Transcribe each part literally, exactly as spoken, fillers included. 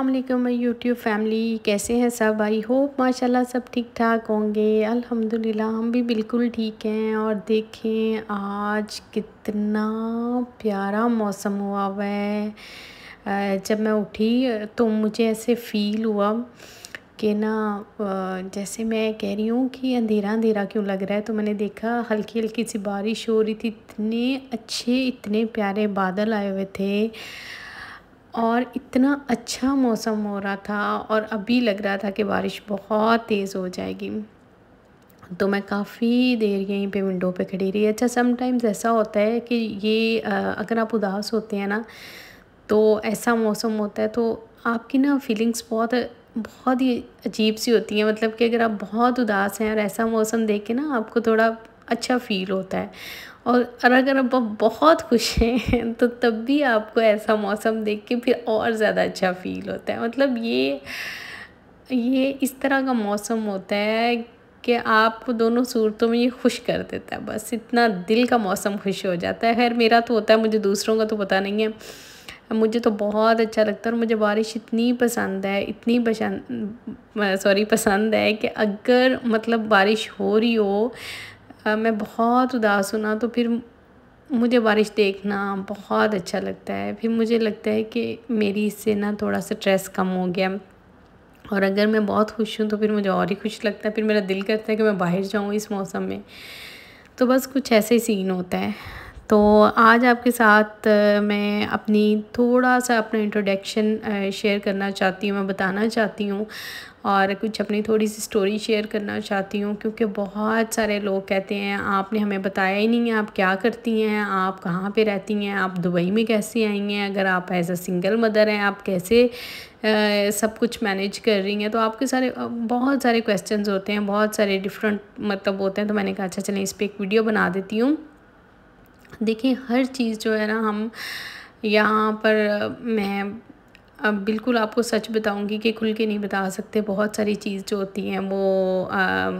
अस्सलाम वालेकुम my YouTube family, कैसे हैं सब। आई होप माशाल्लाह सब ठीक ठाक होंगे। अल्हम्दुलिल्लाह हम भी बिल्कुल ठीक हैं। और देखें आज कितना प्यारा मौसम हुआ हुआ है। जब मैं उठी तो मुझे ऐसे फ़ील हुआ कि ना जैसे मैं कह रही हूँ कि अंधेरा अंधेरा क्यों लग रहा है, तो मैंने देखा हल्की हल्की सी बारिश हो रही थी। इतने अच्छे इतने प्यारे बादल आए हुए थे और इतना अच्छा मौसम हो रहा था। और अभी लग रहा था कि बारिश बहुत तेज़ हो जाएगी, तो मैं काफ़ी देर यहीं पे विंडो पे खड़ी रही। अच्छा, समटाइम्स ऐसा होता है कि ये अगर आप उदास होते हैं ना तो ऐसा मौसम होता है तो आपकी ना फीलिंग्स बहुत बहुत ही अजीब सी होती हैं। मतलब कि अगर आप बहुत उदास हैं और ऐसा मौसम देख के ना आपको थोड़ा अच्छा फ़ील होता है, और अगर आप बहुत खुश हैं तो तब भी आपको ऐसा मौसम देख के फिर और ज़्यादा अच्छा फ़ील होता है। मतलब ये ये इस तरह का मौसम होता है कि आपको दोनों सूरतों में ये खुश कर देता है। बस इतना दिल का मौसम खुश हो जाता है। खैर मेरा तो होता है, मुझे दूसरों का तो पता नहीं है। मुझे तो बहुत अच्छा लगता है और मुझे बारिश इतनी पसंद है, इतनी पसंद सॉरी पसंद है कि अगर मतलब बारिश हो रही हो, मैं बहुत उदास हूँ ना, तो फिर मुझे बारिश देखना बहुत अच्छा लगता है। फिर मुझे लगता है कि मेरी इससे ना थोड़ा सा स्ट्रेस कम हो गया। और अगर मैं बहुत खुश हूँ तो फिर मुझे और ही खुश लगता है। फिर मेरा दिल करता है कि मैं बाहर जाऊँ इस मौसम में। तो बस कुछ ऐसे ही सीन होता है। तो आज आपके साथ मैं अपनी थोड़ा सा अपना इंट्रोडक्शन शेयर करना चाहती हूँ, मैं बताना चाहती हूँ और कुछ अपनी थोड़ी सी स्टोरी शेयर करना चाहती हूँ। क्योंकि बहुत सारे लोग कहते हैं आपने हमें बताया ही नहीं है, आप क्या करती हैं, आप कहाँ पे रहती हैं, आप दुबई में कैसे आई हैं, अगर आप एज अ सिंगल मदर हैं आप कैसे आ, सब कुछ मैनेज कर रही हैं। तो आपके सारे बहुत सारे क्वेश्चंस होते हैं, बहुत सारे डिफरेंट मतलब होते हैं। तो मैंने कहा अच्छा चलें इस पर एक वीडियो बना देती हूँ। देखिए हर चीज़ जो है ना, हम यहाँ पर मैं अब बिल्कुल आपको सच बताऊंगी कि खुल के नहीं बता सकते। बहुत सारी चीज़ जो होती हैं वो आ,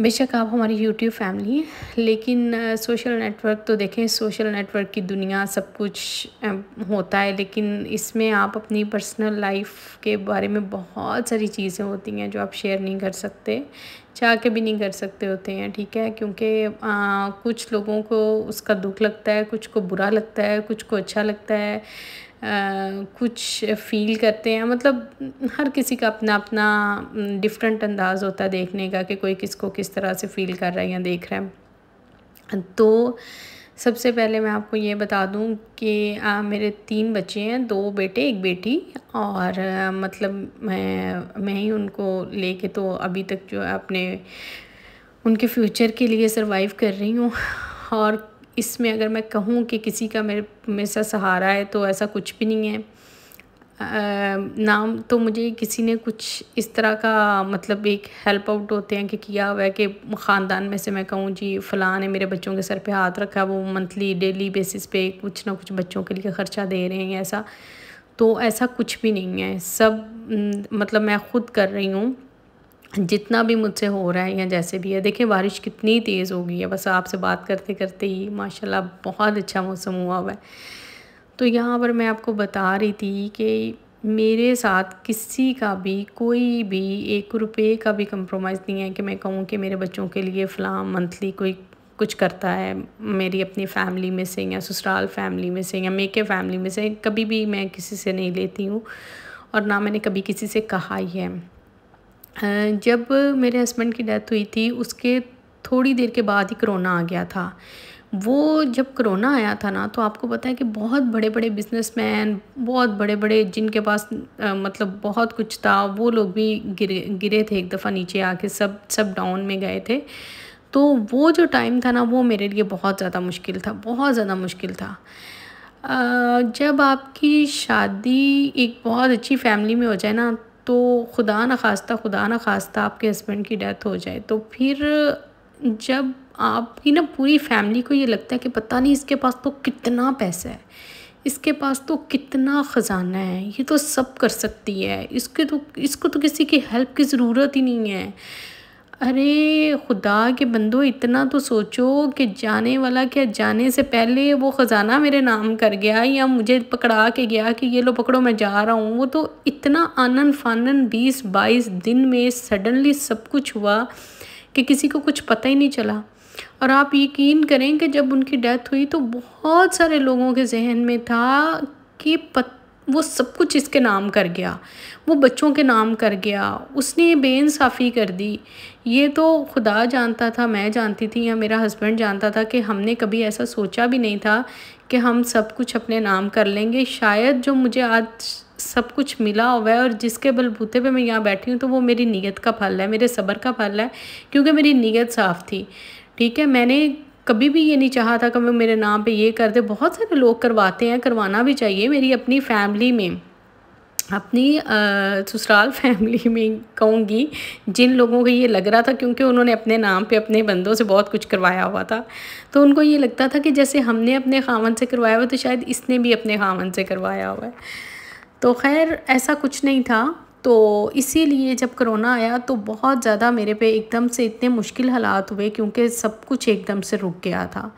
बेशक आप हमारी यूट्यूब फैमिली है, लेकिन आ, सोशल नेटवर्क तो देखें, सोशल नेटवर्क की दुनिया सब कुछ आ, होता है, लेकिन इसमें आप अपनी पर्सनल लाइफ के बारे में बहुत सारी चीज़ें होती हैं जो आप शेयर नहीं कर सकते, चाह के भी नहीं कर सकते होते हैं। ठीक है, क्योंकि कुछ लोगों को उसका दुख लगता है, कुछ को बुरा लगता है, कुछ को अच्छा लगता है, आ, कुछ फील करते हैं। मतलब हर किसी का अपना अपना डिफरेंट अंदाज़ होता है देखने का कि कोई किसको किस तरह से फ़ील कर रहा है या देख रहा है। तो सबसे पहले मैं आपको ये बता दूं कि आ, मेरे तीन बच्चे हैं, दो बेटे एक बेटी। और आ, मतलब मैं मैं ही उनको लेके तो अभी तक जो है अपने उनके फ्यूचर के लिए सरवाइव कर रही हूँ। और इसमें अगर मैं कहूँ कि किसी का मेरे मेरे साथ सहारा है तो ऐसा कुछ भी नहीं है। नाम तो मुझे किसी ने कुछ इस तरह का मतलब एक हेल्प आउट होते हैं कि किया हुआ है कि ख़ानदान में से मैं कहूँ जी फ़लाँ ने मेरे बच्चों के सर पे हाथ रखा, वो मंथली डेली बेसिस पे कुछ ना कुछ बच्चों के लिए ख़र्चा दे रहे हैं। ऐसा तो ऐसा कुछ भी नहीं है। सब मतलब मैं ख़ुद कर रही हूँ जितना भी मुझसे हो रहा है या जैसे भी है। देखें बारिश कितनी तेज़ हो गई है, बस आपसे बात करते करते ही माशाल्लाह बहुत अच्छा मौसम हुआ हुआ है। तो यहाँ पर मैं आपको बता रही थी कि मेरे साथ किसी का भी कोई भी एक रुपये का भी कंप्रोमाइज़ नहीं है कि मैं कहूँ कि मेरे बच्चों के लिए फ़लाँ मंथली कोई कुछ करता है। मेरी अपनी फ़ैमिली में से या ससुराल फैमिली में से या मेके फैमिली में से कभी भी मैं किसी से नहीं लेती हूँ और ना मैंने कभी किसी से कहा ही है। जब मेरे हस्बैंड की डेथ हुई थी उसके थोड़ी देर के बाद ही कोरोना आ गया था। वो जब कोरोना आया था ना तो आपको पता है कि बहुत बड़े बड़े बिजनेसमैन, बहुत बड़े बड़े जिनके पास आ, मतलब बहुत कुछ था, वो लोग भी गिरे गिरे थे एक दफ़ा नीचे आके, सब सब डाउन में गए थे। तो वो जो टाइम था ना वो मेरे लिए बहुत ज़्यादा मुश्किल था, बहुत ज़्यादा मुश्किल था। आ, जब आपकी शादी एक बहुत अच्छी फैमिली में हो जाए ना, तो खुदा ना खास्ता खुदा ना खास्ता आपके हस्बैंड की डेथ हो जाए, तो फिर जब आपकी ना पूरी फैमिली को ये लगता है कि पता नहीं इसके पास तो कितना पैसा है, इसके पास तो कितना ख़जाना है, ये तो सब कर सकती है, इसके तो इसको तो किसी की हेल्प की ज़रूरत ही नहीं है। अरे खुदा के बंदो, इतना तो सोचो कि जाने वाला क्या जाने से पहले वो ख़ज़ाना मेरे नाम कर गया या मुझे पकड़ा के गया कि ये लो पकड़ो मैं जा रहा हूँ। वो तो इतना आनन फानन बीस बाईस दिन में सडनली सब कुछ हुआ कि किसी को कुछ पता ही नहीं चला। और आप यकीन करें कि जब उनकी डेथ हुई तो बहुत सारे लोगों के जहन में था कि पत वो सब कुछ इसके नाम कर गया, वो बच्चों के नाम कर गया, उसने बेइंसाफ़ी कर दी। ये तो खुदा जानता था, मैं जानती थी या मेरा हस्बैंड जानता था कि हमने कभी ऐसा सोचा भी नहीं था कि हम सब कुछ अपने नाम कर लेंगे। शायद जो मुझे आज सब कुछ मिला हुआ है और जिसके बलबूते पे मैं यहाँ बैठी हूँ तो वो मेरी नीयत का फल है, मेरे सब्र का फल है, क्योंकि मेरी नीयत साफ़ थी। ठीक है, मैंने कभी भी ये नहीं चाहा था कि वो मेरे नाम पे ये कर दे। बहुत सारे लोग करवाते हैं, करवाना भी चाहिए। मेरी अपनी फैमिली में, अपनी ससुराल फैमिली में कहूँगी, जिन लोगों को ये लग रहा था, क्योंकि उन्होंने अपने नाम पे अपने बंदों से बहुत कुछ करवाया हुआ था, तो उनको ये लगता था कि जैसे हमने अपने खावन से करवाया हुआ तो शायद इसने भी अपने खावन से करवाया हुआ है। तो खैर ऐसा कुछ नहीं था। तो इसीलिए जब कोरोना आया तो बहुत ज़्यादा मेरे पे एकदम से इतने मुश्किल हालात हुए, क्योंकि सब कुछ एकदम से रुक गया था।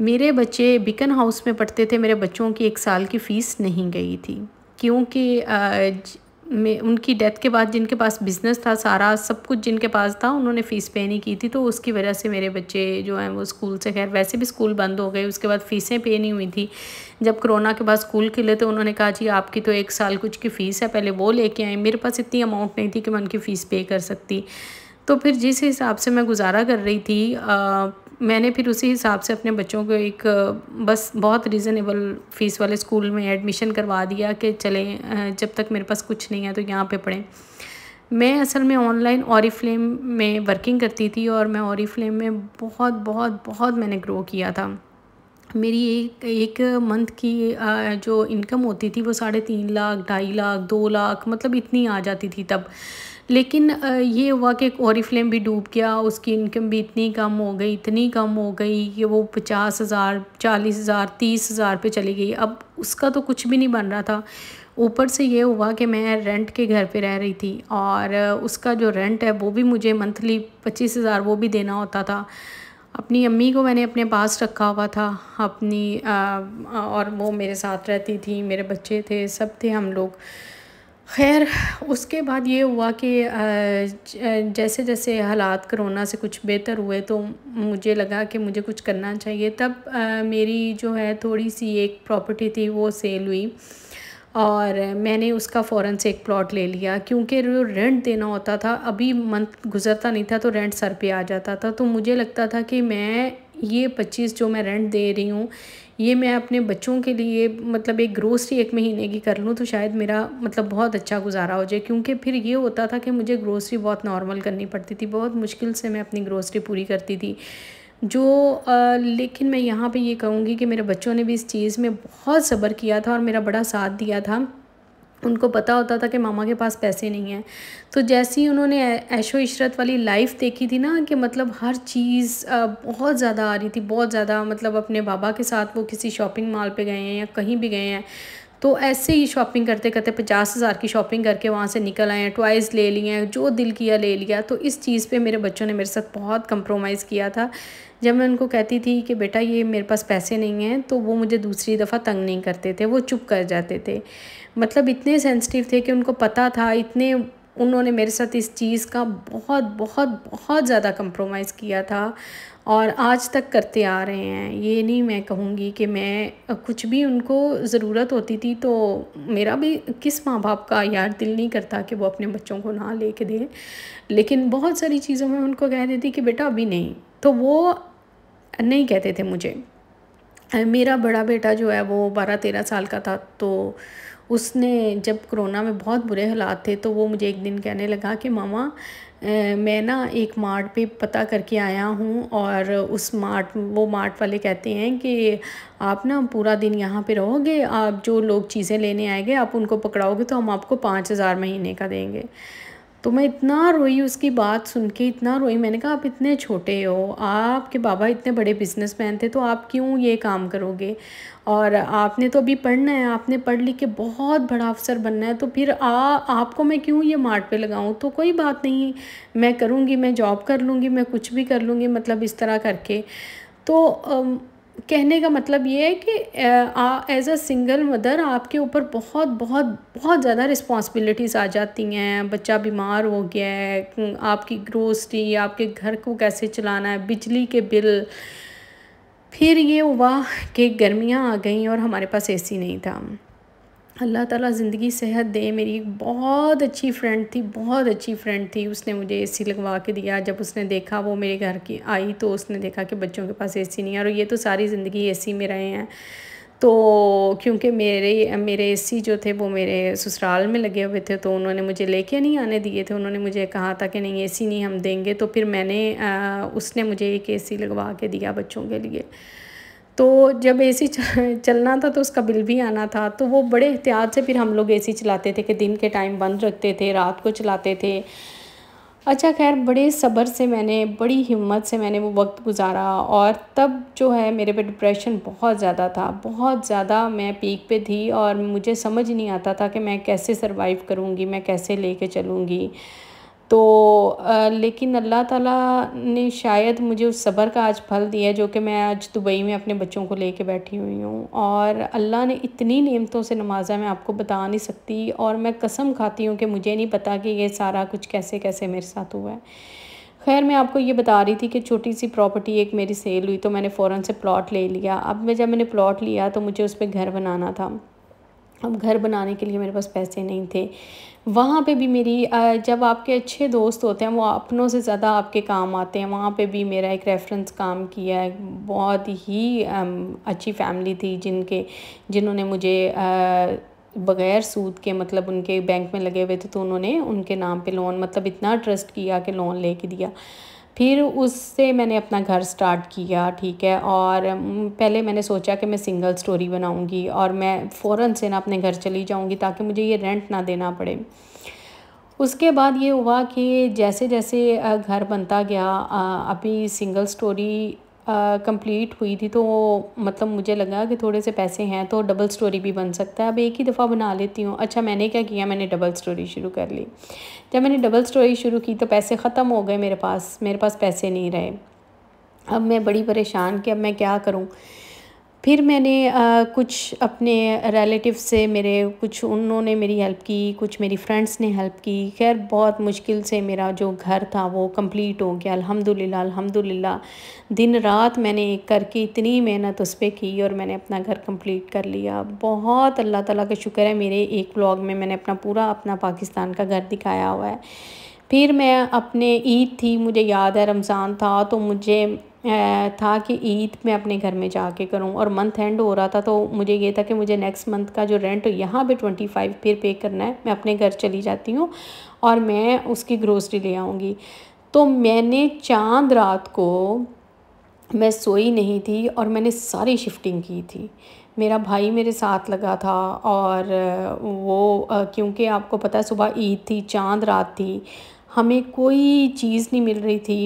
मेरे बच्चे बिकन हाउस में पढ़ते थे, मेरे बच्चों की एक साल की फ़ीस नहीं गई थी, क्योंकि उनकी डेथ के बाद जिनके पास बिज़नेस था, सारा सब कुछ जिनके पास था, उन्होंने फ़ीस पे नहीं की थी। तो उसकी वजह से मेरे बच्चे जो हैं वो स्कूल से, खैर वैसे भी स्कूल बंद हो गए, उसके बाद फ़ीसें पे नहीं हुई थी। जब कोरोना के बाद स्कूल खुले तो उन्होंने कहा जी आपकी तो एक साल कुछ की फ़ीस है, पहले वो लेके आए। मेरे पास इतनी अमाउंट नहीं थी कि मैं उनकी फ़ीस पे कर सकती। तो फिर जिस हिसाब से मैं गुजारा कर रही थी, आ, मैंने फिर उसी हिसाब से अपने बच्चों को एक बस बहुत रीज़नेबल फ़ीस वाले स्कूल में एडमिशन करवा दिया कि चलें जब तक मेरे पास कुछ नहीं है तो यहाँ पे पढ़ें। मैं असल में ऑनलाइन ऑरीफ्लेम में वर्किंग करती थी और मैं ऑरीफ्लेम में बहुत बहुत बहुत मैंने ग्रो किया था। मेरी एक एक मंथ की जो इनकम होती थी वो साढ़े तीन लाख ढाई लाख दो लाख मतलब इतनी आ जाती थी तब। लेकिन ये हुआ कि एक ऑरीफ्लेम भी डूब गया, उसकी इनकम भी इतनी कम हो गई इतनी कम हो गई कि वो पचास हज़ार चालीस हज़ार तीस हज़ार पे चली गई। अब उसका तो कुछ भी नहीं बन रहा था। ऊपर से ये हुआ कि मैं रेंट के घर पे रह रही थी और उसका जो रेंट है वो भी मुझे मंथली पच्चीस हज़ार वो भी देना होता था। अपनी अम्मी को मैंने अपने पास रखा हुआ था अपनी आ, और वो मेरे साथ रहती थी, मेरे बच्चे थे, सब थे हम लोग। खैर उसके बाद ये हुआ कि जैसे जैसे हालात कोरोना से कुछ बेहतर हुए तो मुझे लगा कि मुझे कुछ करना चाहिए। तब आ, मेरी जो है थोड़ी सी एक प्रॉपर्टी थी वो सेल हुई और मैंने उसका फ़ौरन से एक प्लॉट ले लिया, क्योंकि जो रेंट देना होता था अभी मंथ गुजरता नहीं था तो रेंट सर पे आ जाता था। तो मुझे लगता था कि मैं ये पच्चीस जो मैं रेंट दे रही हूँ ये मैं अपने बच्चों के लिए मतलब एक ग्रोसरी एक महीने की कर लूँ तो शायद मेरा मतलब बहुत अच्छा गुजारा हो जाए। क्योंकि फिर ये होता था कि मुझे ग्रोसरी बहुत नॉर्मल करनी पड़ती थी, बहुत मुश्किल से मैं अपनी ग्रोसरी पूरी करती थी जो आ, लेकिन मैं यहाँ पे ये कहूँगी कि मेरे बच्चों ने भी इस चीज़ में बहुत सब्र किया था और मेरा बड़ा साथ दिया था। उनको पता होता था कि मामा के पास पैसे नहीं हैं, तो जैसे ही उन्होंने ऐशो इशरत वाली लाइफ देखी थी ना कि मतलब हर चीज़ बहुत ज़्यादा आ रही थी, बहुत ज़्यादा मतलब अपने बाबा के साथ वो किसी शॉपिंग मॉल पे गए हैं या कहीं भी गए हैं तो ऐसे ही शॉपिंग करते करते पचास हज़ार की शॉपिंग करके वहाँ से निकल आए हैं, टॉयज़ ले लिए हैं, जो दिल किया ले लिया। तो इस चीज़ पे मेरे बच्चों ने मेरे साथ बहुत कंप्रोमाइज़ किया था। जब मैं उनको कहती थी कि बेटा ये मेरे पास पैसे नहीं हैं तो वो मुझे दूसरी दफ़ा तंग नहीं करते थे, वो चुप कर जाते थे। मतलब इतने सेंसिटिव थे कि उनको पता था, इतने उन्होंने मेरे साथ इस चीज़ का बहुत बहुत बहुत ज़्यादा कंप्रोमाइज़ किया था और आज तक करते आ रहे हैं। ये नहीं मैं कहूँगी कि मैं कुछ भी, उनको ज़रूरत होती थी तो मेरा भी किस माँ बाप का यार दिल नहीं करता कि वो अपने बच्चों को ना ले के दें, लेकिन बहुत सारी चीज़ों में उनको कह देती कि बेटा अभी नहीं, तो वो नहीं कहते थे मुझे। मेरा बड़ा बेटा जो है वो बारह तेरह साल का था तो उसने जब कोरोना में बहुत बुरे हालात थे तो वो मुझे एक दिन कहने लगा कि मामा मैं ना एक मार्ट पे पता करके आया हूँ और उस मार्ट वो मार्ट वाले कहते हैं कि आप ना पूरा दिन यहाँ पे रहोगे, आप जो लोग चीज़ें लेने आएंगे आप उनको पकड़ाओगे तो हम आपको पाँच हज़ार महीने का देंगे। तो मैं इतना रोई उसकी बात सुन के, इतना रोई। मैंने कहा आप इतने छोटे हो, आपके बाबा इतने बड़े बिजनेसमैन थे, तो आप क्यों ये काम करोगे, और आपने तो अभी पढ़ना है, आपने पढ़ लिख के बहुत बड़ा अफसर बनना है, तो फिर आ आपको मैं क्यों ये मार्ट पे लगाऊं। तो कोई बात नहीं, मैं करूँगी, मैं जॉब कर लूँगी, मैं कुछ भी कर लूँगी, मतलब इस तरह करके। तो अम, कहने का मतलब ये है कि एज अ सिंगल मदर आपके ऊपर बहुत बहुत बहुत ज़्यादा रिस्पॉन्सिबिलिटीज़ आ जाती हैं। बच्चा बीमार हो गया है, आपकी ग्रोसरी, आपके घर को कैसे चलाना है, बिजली के बिल। फिर ये हुआ कि गर्मियाँ आ गई और हमारे पास एसी नहीं था। अल्लाह ताला ज़िंदगी सेहत दे। मेरी एक बहुत अच्छी फ्रेंड थी, बहुत अच्छी फ्रेंड थी, उसने मुझे एसी लगवा के दिया। जब उसने देखा, वो मेरे घर की आई तो उसने देखा कि बच्चों के पास एसी नहीं है, और ये तो सारी ज़िंदगी एसी में रहे हैं। तो क्योंकि मेरे मेरे एसी जो थे वो मेरे ससुराल में लगे हुए थे, तो उन्होंने मुझे लेके नहीं आने दिए थे। उन्होंने मुझे कहा था कि नहीं एसी नहीं हम देंगे। तो फिर मैंने आ, उसने मुझे एक एसी लगवा के दिया बच्चों के लिए। तो जब एसी चलना था तो उसका बिल भी आना था, तो वो बड़े एहतियात से फिर हम लोग एसी चलाते थे कि दिन के टाइम बंद रखते थे, रात को चलाते थे। अच्छा खैर, बड़े सब्र से मैंने, बड़ी हिम्मत से मैंने वो वक्त गुजारा। और तब जो है मेरे पे डिप्रेशन बहुत ज़्यादा था, बहुत ज़्यादा मैं पीक पे थी, और मुझे समझ नहीं आता था कि मैं कैसे सरवाइव करूँगी, मैं कैसे लेके चलूँगी। तो आ, लेकिन अल्लाह ताला ने शायद मुझे उस सब्र का आज फल दिया, जो कि मैं आज दुबई में अपने बच्चों को लेके बैठी हुई हूँ। और अल्लाह ने इतनी नेमतों से नवाजा, मैं आपको बता नहीं सकती। और मैं कसम खाती हूँ कि मुझे नहीं पता कि ये सारा कुछ कैसे कैसे मेरे साथ हुआ है। खैर, मैं आपको ये बता रही थी कि छोटी सी प्रॉपर्टी एक मेरी सेल हुई, तो मैंने फ़ौरन से प्लॉट ले लिया। अब मैं जब मैंने प्लॉट लिया तो मुझे उस पर घर बनाना था। अब घर बनाने के लिए मेरे पास पैसे नहीं थे। वहाँ पे भी मेरी, जब आपके अच्छे दोस्त होते हैं वो अपनों से ज़्यादा आपके काम आते हैं, वहाँ पे भी मेरा एक रेफरेंस काम किया। एक बहुत ही अच्छी फैमिली थी जिनके जिन्होंने मुझे बग़ैर सूद के, मतलब उनके बैंक में लगे हुए थे तो उन्होंने उनके नाम पे लोन, मतलब इतना ट्रस्ट किया कि लोन लेके दिया। फिर उससे मैंने अपना घर स्टार्ट किया, ठीक है। और पहले मैंने सोचा कि मैं सिंगल स्टोरी बनाऊंगी और मैं फ़ौरन से ना अपने घर चली जाऊंगी ताकि मुझे ये रेंट ना देना पड़े। उसके बाद ये हुआ कि जैसे जैसे घर बनता गया, अभी सिंगल स्टोरी कंप्लीट हुई थी, तो मतलब मुझे लगा कि थोड़े से पैसे हैं तो डबल स्टोरी भी बन सकता है, अब एक ही दफ़ा बना लेती हूँ। अच्छा, मैंने क्या किया, मैंने डबल स्टोरी शुरू कर ली। जब मैंने डबल स्टोरी शुरू की तो पैसे ख़त्म हो गए, मेरे पास मेरे पास पैसे नहीं रहे। अब मैं बड़ी परेशान कि अब मैं क्या करूँ। फिर मैंने आ, कुछ अपने रिलेटिव से, मेरे कुछ उन्होंने मेरी हेल्प की, कुछ मेरी फ्रेंड्स ने हेल्प की। खैर, बहुत मुश्किल से मेरा जो घर था वो कंप्लीट हो गया, अल्हम्दुलिल्लाह अल्हम्दुलिल्लाह। दिन रात मैंने एक करके इतनी मेहनत उस पर की और मैंने अपना घर कंप्लीट कर लिया। बहुत अल्लाह ताला का शुक्र है, मेरे एक व्लॉग में मैंने अपना पूरा अपना पाकिस्तान का घर दिखाया हुआ है। फिर मैं अपने, ईद थी मुझे याद है, रमज़ान था, तो मुझे था कि ईद मैं अपने घर में जाके करूं, और मंथ एंड हो रहा था तो मुझे ये था कि मुझे नेक्स्ट मंथ का जो रेंट यहाँ पे ट्वेंटी फाइव फिर पे करना है। मैं अपने घर चली जाती हूँ और मैं उसकी ग्रोसरी ले आऊँगी। तो मैंने चांद रात को, मैं सोई नहीं थी और मैंने सारी शिफ्टिंग की थी। मेरा भाई मेरे साथ लगा था, और वो क्योंकि आपको पता है सुबह ईद थी, चांद रात थी, हमें कोई चीज़ नहीं मिल रही थी,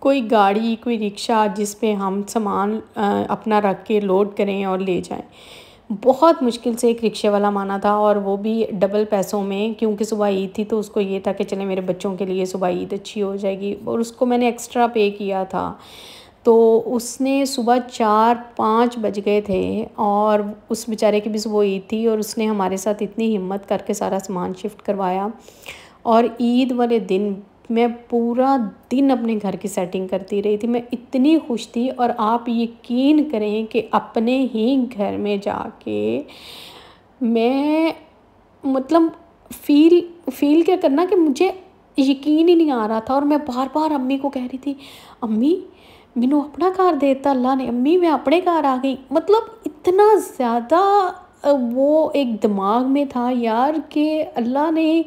कोई गाड़ी, कोई रिक्शा जिस पे हम सामान अपना रख के लोड करें और ले जाएं। बहुत मुश्किल से एक रिक्शे वाला माना था, और वो भी डबल पैसों में, क्योंकि सुबह ईद थी तो उसको ये था कि चले मेरे बच्चों के लिए सुबह ईद अच्छी हो जाएगी, और उसको मैंने एक्स्ट्रा पे किया था। तो उसने सुबह चार पाँच बज गए थे, और उस बेचारे की भी सुबह ईद थी, और उसने हमारे साथ इतनी हिम्मत करके सारा सामान शिफ्ट करवाया। और ईद वाले दिन मैं पूरा दिन अपने घर की सेटिंग करती रही थी, मैं इतनी खुश थी। और आप यकीन करें कि अपने ही घर में जाके मैं, मतलब फील फील क्या करना कि मुझे यकीन ही नहीं आ रहा था। और मैं बार बार अम्मी को कह रही थी, अम्मी मैनू अपना घर देता अल्लाह ने, अम्मी मैं अपने घर आ गई। मतलब इतना ज़्यादा वो एक दिमाग में था यार कि अल्लाह ने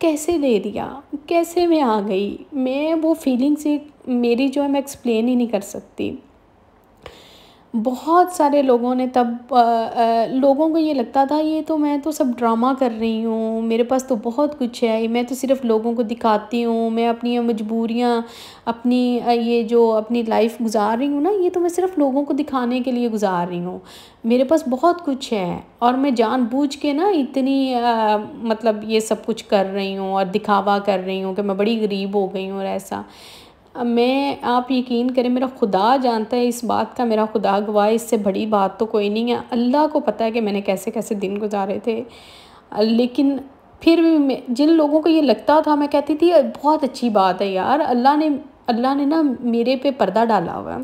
कैसे दे दिया, कैसे मैं आ गई। मैं वो फीलिंग से मेरी जो है मैं एक्सप्लेन ही नहीं कर सकती। बहुत सारे लोगों ने तब आ, आ, लोगों को ये लगता था ये तो मैं तो सब ड्रामा कर रही हूँ, मेरे पास तो बहुत कुछ है, मैं तो सिर्फ लोगों को दिखाती हूँ, मैं अपनी मजबूरियाँ अपनी ये जो अपनी लाइफ गुजार रही हूँ ना, ये तो मैं सिर्फ लोगों को दिखाने के लिए गुजार रही हूँ, मेरे पास बहुत कुछ है और मैं जानबूझ के ना इतनी आ, मतलब ये सब कुछ कर रही हूँ और दिखावा कर रही हूँ कि मैं बड़ी गरीब हो गई हूँ और ऐसा। मैं आप यकीन करें मेरा खुदा जानता है इस बात का, मेरा खुदा गवाह, इससे बड़ी बात तो कोई नहीं है। अल्लाह को पता है कि मैंने कैसे कैसे दिन गुजारे थे। लेकिन फिर भी जिन लोगों को ये लगता था, मैं कहती थी बहुत अच्छी बात है यार, अल्लाह ने अल्लाह ने ना मेरे पे पर्दा डाला हुआ,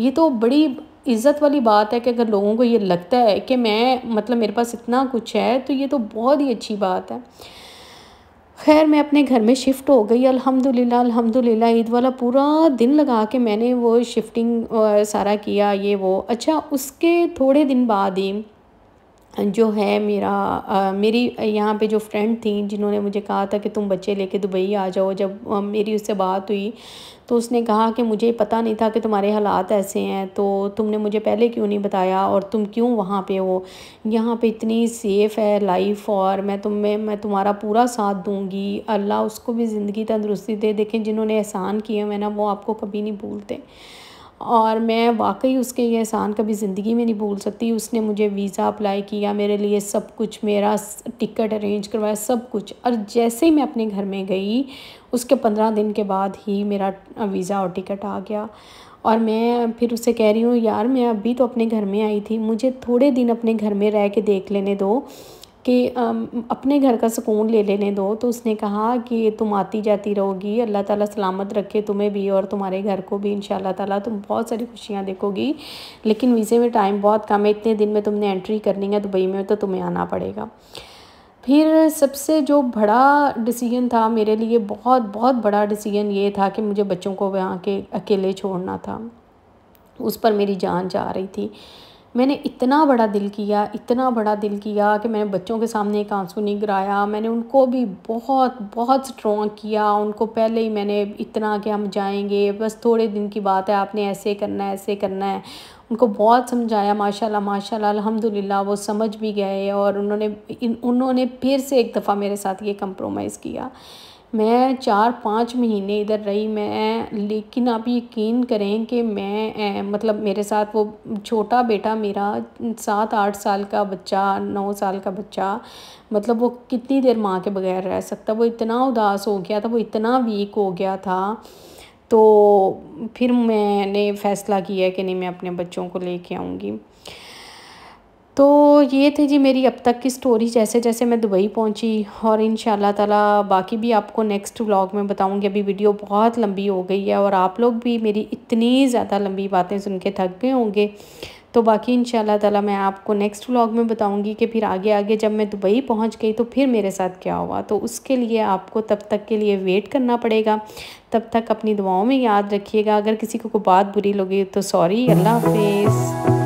ये तो बड़ी इज़्ज़त वाली बात है कि अगर लोगों को ये लगता है कि मैं मतलब मेरे पास इतना कुछ है तो ये तो बहुत ही अच्छी बात है। खैर मैं अपने घर में शिफ्ट हो गई, अल्हम्दुलिल्लाह अल्हम्दुलिल्लाह। ईद वाला पूरा दिन लगा के मैंने वो शिफ्टिंग सारा किया ये वो। अच्छा उसके थोड़े दिन बाद ही जो है मेरा आ, मेरी यहाँ पे जो फ्रेंड थी जिन्होंने मुझे कहा था कि तुम बच्चे लेके दुबई आ जाओ, जब आ, मेरी उससे बात हुई तो उसने कहा कि मुझे पता नहीं था कि तुम्हारे हालात ऐसे हैं, तो तुमने मुझे पहले क्यों नहीं बताया और तुम क्यों वहाँ पे हो, यहाँ पे इतनी सेफ़ है लाइफ और मैं तुम्हें मैं तुम्हारा पूरा साथ दूँगी। अल्लाह उसको भी ज़िंदगी तंदुरुस्ती दे। देखें जिन्होंने एहसान किए हुए ना वो आपको कभी नहीं भूलते और मैं वाकई उसके ये एहसान कभी ज़िंदगी में नहीं भूल सकती। उसने मुझे वीज़ा अप्लाई किया मेरे लिए, सब कुछ, मेरा टिकट अरेंज करवाया, सब कुछ। और जैसे ही मैं अपने घर में गई उसके पंद्रह दिन के बाद ही मेरा वीज़ा और टिकट आ गया। और मैं फिर उससे कह रही हूँ यार मैं अभी तो अपने घर में आई थी, मुझे थोड़े दिन अपने घर में रह के देख लेने दो कि अपने घर का सुकून ले लेने दो। तो उसने कहा कि तुम आती जाती रहोगी, अल्लाह ताला सलामत रखे तुम्हें भी और तुम्हारे घर को भी, इंशाल्लाह ताला तुम बहुत सारी खुशियां देखोगी, लेकिन वीज़े में टाइम बहुत कम है, इतने दिन में तुमने एंट्री करनी है दुबई में तो तुम्हें आना पड़ेगा। फिर सबसे जो बड़ा डिसीजन था मेरे लिए, बहुत बहुत बड़ा डिसीजन ये था कि मुझे बच्चों को वहाँ के अकेले छोड़ना था, उस पर मेरी जान जा रही थी। मैंने इतना बड़ा दिल किया, इतना बड़ा दिल किया कि मैंने बच्चों के सामने एक आंसू नहीं गिराया, मैंने उनको भी बहुत बहुत स्ट्रॉन्ग किया, उनको पहले ही मैंने इतना कि हम जाएंगे, बस थोड़े दिन की बात है, आपने ऐसे करना है ऐसे करना है, उनको बहुत समझाया। माशाल्लाह माशाल्लाह अल्हम्दुलिल्लाह वो समझ भी गए और उन्होंने उन्होंने फिर से एक दफ़ा मेरे साथ ये कंप्रोमाइज़ किया। मैं चार पाँच महीने इधर रही मैं, लेकिन आप यकीन करें कि मैं मतलब मेरे साथ वो छोटा बेटा मेरा, सात आठ साल का बच्चा, नौ साल का बच्चा, मतलब वो कितनी देर माँ के बगैर रह सकता, वो इतना उदास हो गया था, वो इतना वीक हो गया था। तो फिर मैंने फ़ैसला किया कि नहीं मैं अपने बच्चों को लेके आऊँगी। तो ये थे जी मेरी अब तक की स्टोरी, जैसे जैसे मैं दुबई पहुंची, और इंशाल्लाह ताला बाकी भी आपको नेक्स्ट व्लॉग में बताऊंगी। अभी वीडियो बहुत लंबी हो गई है और आप लोग भी मेरी इतनी ज़्यादा लंबी बातें सुन के थक गए होंगे, तो बाकी इंशाल्लाह ताला मैं आपको नेक्स्ट व्लॉग में बताऊंगी कि फिर आगे आगे जब मैं दुबई पहुंच गई तो फिर मेरे साथ क्या हुआ। तो उसके लिए आपको तब तक के लिए वेट करना पड़ेगा। तब तक अपनी दुआओं में याद रखिएगा। अगर किसी को कोई बात बुरी लगी तो सॉरी। अल्लाह हाफिज़।